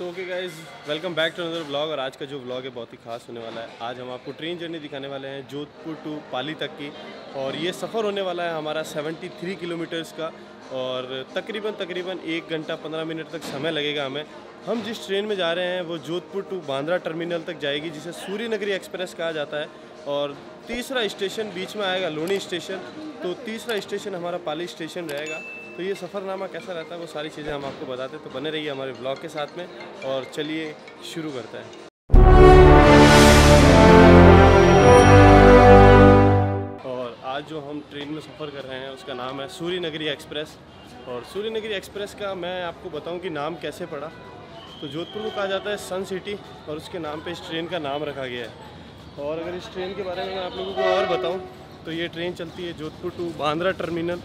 तो okay guys, welcome back to another vlog. और आज का जो व्लॉग है बहुत ही खास होने वाला है। आज हम आपको ट्रेन जर्नी दिखाने वाले हैं जोधपुर टू पाली तक की। और ये सफ़र होने वाला है हमारा 73 किलोमीटर्स का और तकरीबन 1 घंटा 15 मिनट तक समय लगेगा हमें। हम जिस ट्रेन में जा रहे हैं वो जोधपुर टू बांद्रा टर्मिनल तक जाएगी, जिसे सूर्यनगरी एक्सप्रेस कहा जाता है। और तीसरा स्टेशन बीच में आएगा लूनी स्टेशन, तो तीसरा स्टेशन हमारा पाली स्टेशन रहेगा। तो ये सफ़रनामा कैसा रहता है वो सारी चीज़ें हम आपको बताते हैं, तो बने रहिए हमारे ब्लॉग के साथ में। और चलिए शुरू करते हैं। और आज जो हम ट्रेन में सफ़र कर रहे हैं उसका नाम है सूर्यनगरी एक्सप्रेस। और सूर्यनगरी एक्सप्रेस का मैं आपको बताऊं कि नाम कैसे पड़ा। तो जोधपुर को कहा जाता है सन सिटी और उसके नाम पर इस ट्रेन का नाम रखा गया है। और अगर इस ट्रेन के बारे में मैं आप लोगों को और बताऊँ तो ये ट्रेन चलती है जोधपुर टू बांद्रा टर्मिनल,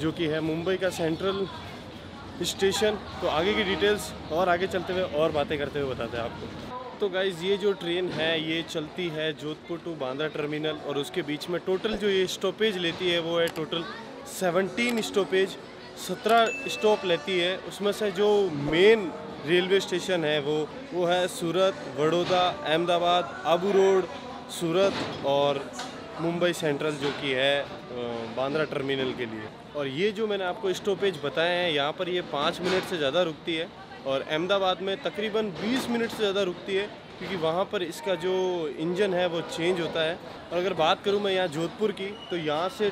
जो कि है मुंबई का सेंट्रल स्टेशन। तो आगे की डिटेल्स और आगे चलते हुए और बातें करते हुए बताते हैं आपको। तो गाइज़, ये जो ट्रेन है ये चलती है जोधपुर टू बांद्रा टर्मिनल और उसके बीच में टोटल जो ये स्टॉपेज लेती है वो है टोटल 17 स्टॉपेज, 17 स्टॉप लेती है। उसमें से जो मेन रेलवे स्टेशन है वो है सूरत, वडोदरा, अहमदाबाद, अबू रोड, सूरत और मुंबई सेंट्रल, जो कि है बांद्रा टर्मिनल के लिए। और ये जो मैंने आपको स्टॉपेज बताए हैं यहाँ पर ये 5 मिनट से ज़्यादा रुकती है। और अहमदाबाद में तकरीबन 20 मिनट से ज़्यादा रुकती है क्योंकि वहाँ पर इसका जो इंजन है वो चेंज होता है। और अगर बात करूँ मैं यहाँ जोधपुर की, तो यहाँ से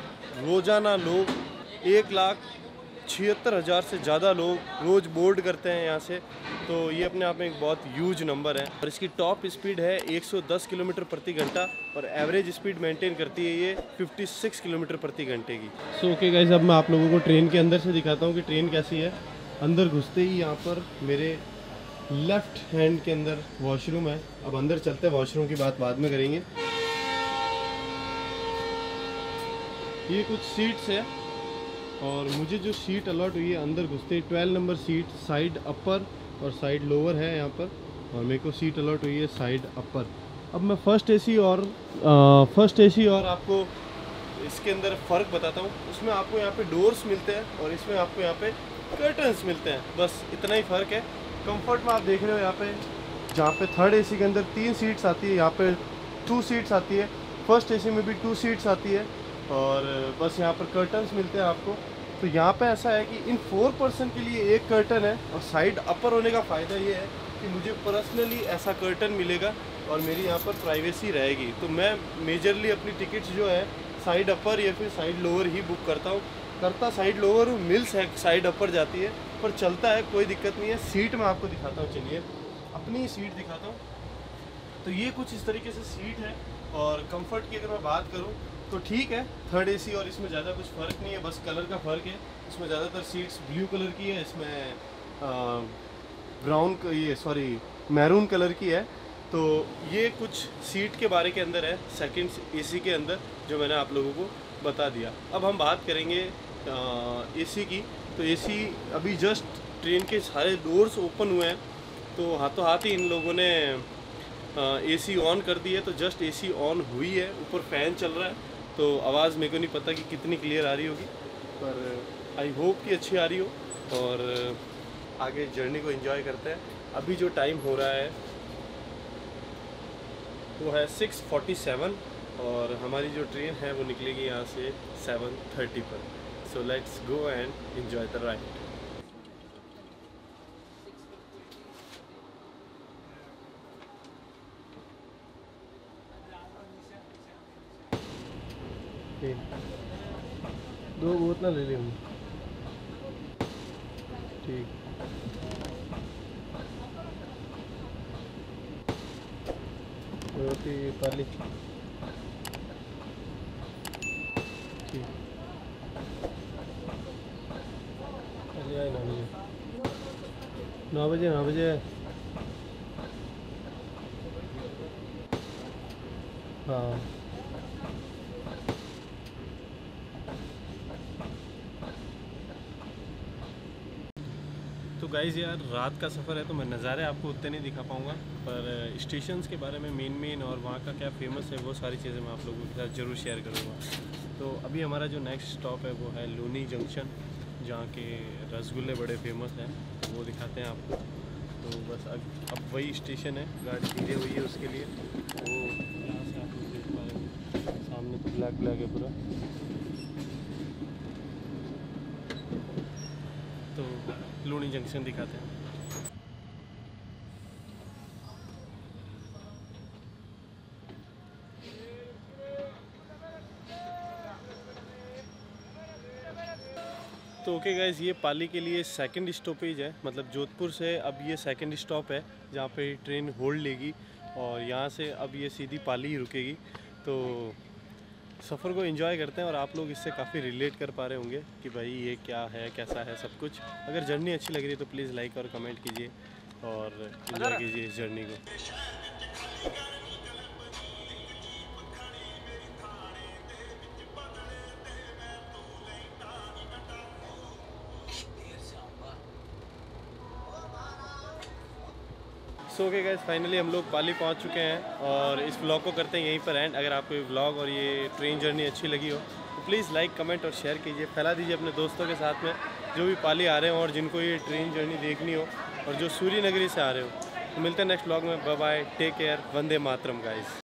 रोज़ाना लोग 1,76,000 से ज़्यादा लोग रोज़ बोर्ड करते हैं यहाँ से। तो ये अपने आप में एक बहुत ह्यूज नंबर है। और इसकी टॉप स्पीड है 110 किलोमीटर प्रति घंटा और एवरेज स्पीड मेंटेन करती है ये 56 किलोमीटर प्रति घंटे की। सो ओके गाइस, अब मैं आप लोगों को ट्रेन के अंदर से दिखाता हूँ कि ट्रेन कैसी है। अंदर घुसते ही यहाँ पर मेरे लेफ्ट हैंड के अंदर वॉशरूम है। अब अंदर चलते हैं, वॉशरूम की बात बाद में करेंगे। ये कुछ सीट्स है और मुझे जो सीट अलॉट हुई है अंदर घुसते ही 12 नंबर सीट, साइड अपर और साइड लोअर है यहाँ पर। और मेरे को सीट अलॉट हुई है साइड अपर। अब मैं फर्स्ट एसी और आपको इसके अंदर फ़र्क बताता हूँ। उसमें आपको यहाँ पे डोर्स मिलते हैं और इसमें आपको यहाँ पे कर्टन्स मिलते हैं, बस इतना ही फ़र्क है। कंफर्ट में आप देख रहे हो यहाँ पे, जहाँ पे थर्ड एसी के अंदर 3 सीट्स आती है, यहाँ पे 2 सीट्स आती है। फर्स्ट एसी में भी 2 सीट्स आती है और बस यहाँ पर कर्टन्स मिलते हैं आपको। तो यहाँ पे ऐसा है कि इन 4 पर्सन के लिए एक कर्टन है। और साइड अपर होने का फ़ायदा ये है कि मुझे पर्सनली ऐसा कर्टन मिलेगा और मेरी यहाँ पर प्राइवेसी रहेगी। तो मैं मेजरली अपनी टिकट्स जो है साइड अपर या फिर साइड लोअर ही बुक करता हूँ। साइड लोअर मिल्स है, साइड अपर जाती है पर चलता है, कोई दिक्कत नहीं है। सीट मैं आपको दिखाता हूँ, चलिए अपनी सीट दिखाता हूँ। तो ये कुछ इस तरीके से सीट है। और कम्फर्ट की अगर मैं बात करूँ तो ठीक है, थर्ड एसी और इसमें ज़्यादा कुछ फ़र्क नहीं है, बस कलर का फ़र्क है। इसमें ज़्यादातर सीट्स ब्लू कलर की है, इसमें मैरून कलर की है। तो ये कुछ सीट के बारे के अंदर है सेकंड एसी के अंदर, जो मैंने आप लोगों को बता दिया। अब हम बात करेंगे एसी की। तो एसी अभी जस्ट ट्रेन के सारे डोर्स ओपन हुए हैं तो हाथों हाथ ही इन लोगों ने एसी ऑन कर दी है। तो जस्ट एसी ऑन हुई है, ऊपर फ़ैन चल रहा है तो आवाज़ मेरे को नहीं पता कि कितनी क्लियर आ रही होगी, पर आई होप कि अच्छी आ रही हो। और आगे जर्नी को एंजॉय करते हैं। अभी जो टाइम हो रहा है वो है 6:47 और हमारी जो ट्रेन है वो निकलेगी यहाँ से 7:30 पर। So let's go and enjoy the ride. दो बोतल ले लेंगे, ठीक। रोटी पाली, ठीक। चलिए आए 9 बजे। हाँ गाइस, यार रात का सफ़र है तो मैं नज़ारे आपको उतने नहीं दिखा पाऊँगा, पर स्टेशंस के बारे में मेन और वहाँ का क्या फेमस है वो सारी चीज़ें मैं आप लोगों के साथ ज़रूर शेयर करूँगा। तो अभी हमारा जो नेक्स्ट स्टॉप है वो है लूनी जंक्शन, जहाँ के रसगुल्ले बड़े फेमस हैं, तो वो दिखाते हैं आपको। तो बस अब वही स्टेशन है, गाड़ी धीरे हुई है उसके लिए। वो यहाँ से आप लोग देख पा रहे हो सामने तो ब्लैक ब्लैक है पूरा। तो लूनी जंक्शन दिखाते हैं। तो ओके गाइज़, ये पाली के लिए सेकंड स्टॉपेज है, मतलब जोधपुर से अब ये सेकंड स्टॉप है जहाँ पे ट्रेन होल्ड लेगी और यहाँ से अब ये सीधी पाली ही रुकेगी। तो सफ़र को एंजॉय करते हैं और आप लोग इससे काफ़ी रिलेट कर पा रहे होंगे कि भाई ये क्या है, कैसा है सब कुछ। अगर जर्नी अच्छी लग रही है तो प्लीज़ लाइक और कमेंट कीजिए और एंजॉय कीजिए इस जर्नी को। सो ओके गाइस, फाइनली हम लोग पाली पहुंच चुके हैं और इस व्लॉग को करते हैं यहीं पर एंड। अगर आपको ये व्लॉग और ये ट्रेन जर्नी अच्छी लगी हो तो प्लीज़ लाइक कमेंट और शेयर कीजिए, फैला दीजिए अपने दोस्तों के साथ में जो भी पाली आ रहे हो और जिनको ये ट्रेन जर्नी देखनी हो और जो सूर्यनगरी से आ रहे हो। तो मिलते हैं नेक्स्ट व्लॉग में, bye bye, take care, Vande Mataram guys.